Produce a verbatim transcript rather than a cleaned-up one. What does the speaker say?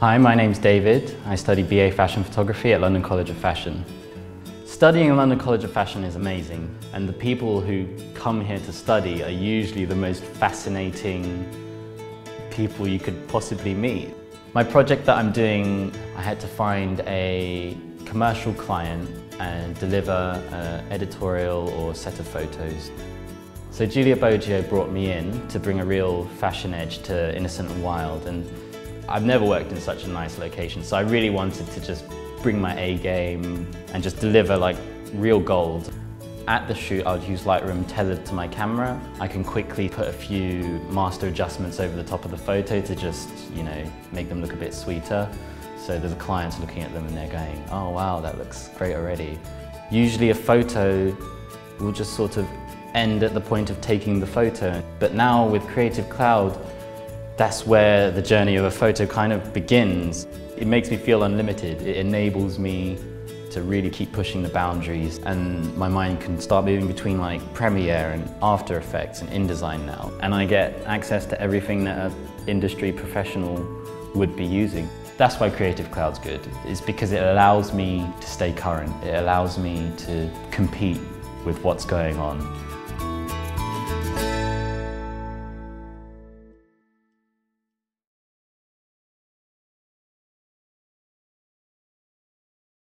Hi, my name's David. I study B A Fashion Photography at London College of Fashion. Studying at London College of Fashion is amazing, and the people who come here to study are usually the most fascinating people you could possibly meet. My project that I'm doing, I had to find a commercial client and deliver an editorial or set of photos. So Julia Boggio brought me in to bring a real fashion edge to Innocent and Wild, and I've never worked in such a nice location, so I really wanted to just bring my A game and just deliver like real gold. At the shoot, I would use Lightroom tethered to my camera. I can quickly put a few master adjustments over the top of the photo to just, you know, make them look a bit sweeter. So the client's looking at them and they're going, oh wow, that looks great already. Usually a photo will just sort of end at the point of taking the photo, but now with Creative Cloud, that's where the journey of a photo kind of begins. It makes me feel unlimited. It enables me to really keep pushing the boundaries, and my mind can start moving between like Premiere and After Effects and InDesign now. And I get access to everything that an industry professional would be using. That's why Creative Cloud's good, is because it allows me to stay current. It allows me to compete with what's going on.